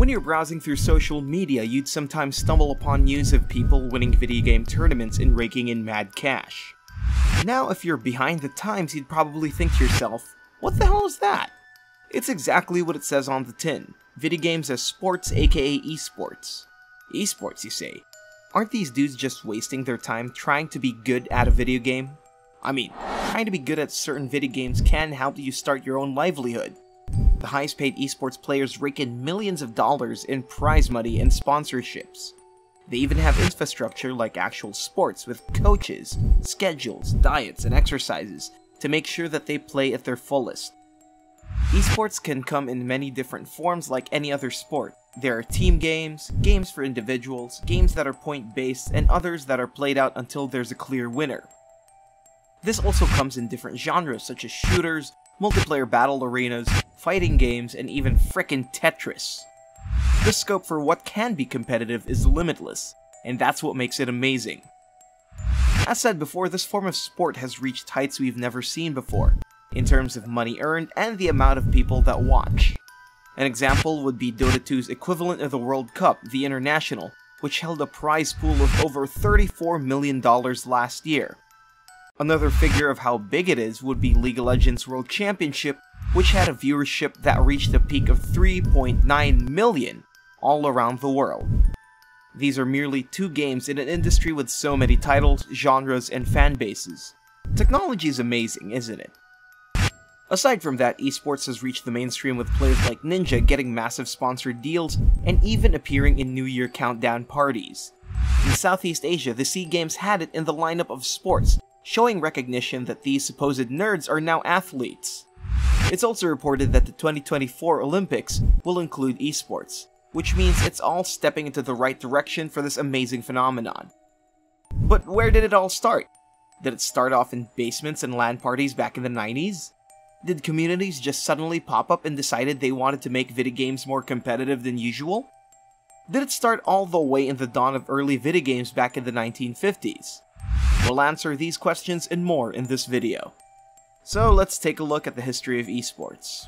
When you're browsing through social media, you'd sometimes stumble upon news of people winning video game tournaments and raking in mad cash. Now, if you're behind the times, you'd probably think to yourself, what the hell is that? It's exactly what it says on the tin, video games as sports, aka esports. Esports, you say? Aren't these dudes just wasting their time trying to be good at a video game? I mean, trying to be good at certain video games can help you start your own livelihood. The highest paid esports players rake in millions of dollars in prize money and sponsorships. They even have infrastructure like actual sports with coaches, schedules, diets, and exercises to make sure that they play at their fullest. Esports can come in many different forms like any other sport. There are team games, games for individuals, games that are point-based, and others that are played out until there's a clear winner. This also comes in different genres such as shooters, multiplayer battle arenas, fighting games, and even frickin' Tetris. The scope for what can be competitive is limitless, and that's what makes it amazing. As said before, this form of sport has reached heights we've never seen before, in terms of money earned and the amount of people that watch. An example would be Dota 2's equivalent of the World Cup, the International, which held a prize pool of over $34 million last year. Another figure of how big it is would be League of Legends World Championship, which had a viewership that reached a peak of 3.9 million all around the world. These are merely two games in an industry with so many titles, genres, and fan bases. Technology is amazing, isn't it? Aside from that, esports has reached the mainstream with players like Ninja getting massive sponsored deals and even appearing in New Year countdown parties. In Southeast Asia, the SEA Games had it in the lineup of sports, showing recognition that these supposed nerds are now athletes. It's also reported that the 2024 Olympics will include esports, which means it's all stepping into the right direction for this amazing phenomenon. But where did it all start? Did it start off in basements and LAN parties back in the 90s? Did communities just suddenly pop up and decided they wanted to make video games more competitive than usual? Did it start all the way in the dawn of early video games back in the 1950s? We'll answer these questions and more in this video. So let's take a look at the history of esports.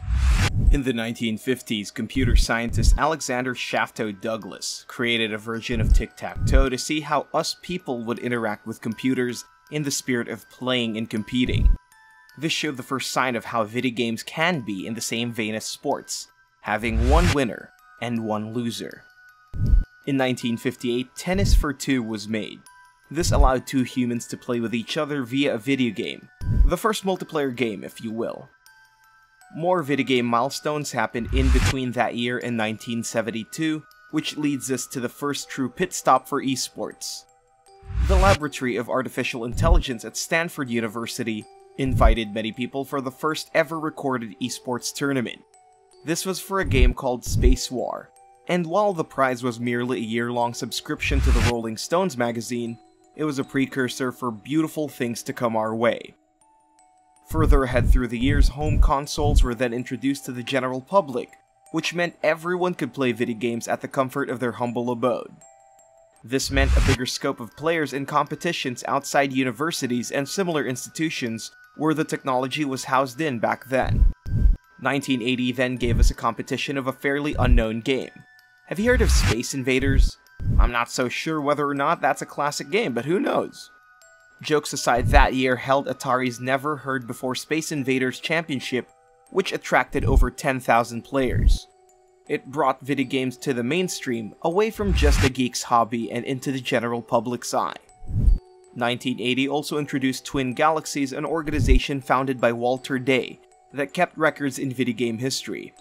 In the 1950s, computer scientist Alexander Shafto Douglas created a version of Tic-Tac-Toe to see how us people would interact with computers in the spirit of playing and competing. This showed the first sign of how video games can be in the same vein as sports, having one winner and one loser. In 1958, Tennis for Two was made. This allowed two humans to play with each other via a video game, the first multiplayer game, if you will. More video game milestones happened in between that year and 1972, which leads us to the first true pit stop for esports. The Laboratory of Artificial Intelligence at Stanford University invited many people for the first ever recorded esports tournament. This was for a game called Spacewar, and while the prize was merely a year-long subscription to the Rolling Stones magazine, it was a precursor for beautiful things to come our way. Further ahead through the years, home consoles were then introduced to the general public, which meant everyone could play video games at the comfort of their humble abode. This meant a bigger scope of players in competitions outside universities and similar institutions where the technology was housed in back then. 1980 then gave us a competition of a fairly unknown game. Have you heard of Space Invaders? I'm not so sure whether or not that's a classic game, but who knows? Jokes aside, that year held Atari's Never Heard Before Space Invaders Championship, which attracted over 10,000 players. It brought video games to the mainstream, away from just a geek's hobby and into the general public's eye. 1980 also introduced Twin Galaxies, an organization founded by Walter Day that kept records in video game history.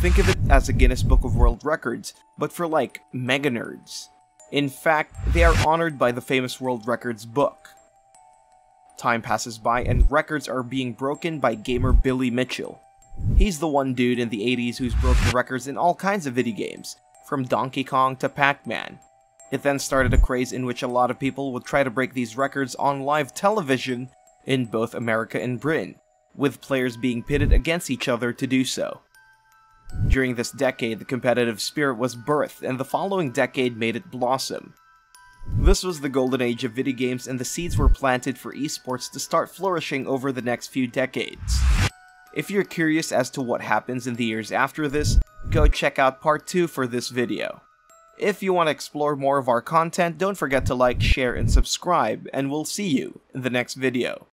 Think of it as a Guinness Book of World Records, but for like, mega nerds. In fact, they are honored by the famous World Records book. Time passes by and records are being broken by gamer Billy Mitchell. He's the one dude in the 80s who's broken records in all kinds of video games, from Donkey Kong to Pac-Man. It then started a craze in which a lot of people would try to break these records on live television in both America and Britain, with players being pitted against each other to do so. During this decade, the competitive spirit was birthed, and the following decade made it blossom. This was the golden age of video games, and the seeds were planted for esports to start flourishing over the next few decades. If you're curious as to what happens in the years after this, go check out part 2 for this video. If you want to explore more of our content, don't forget to like, share, and subscribe, and we'll see you in the next video.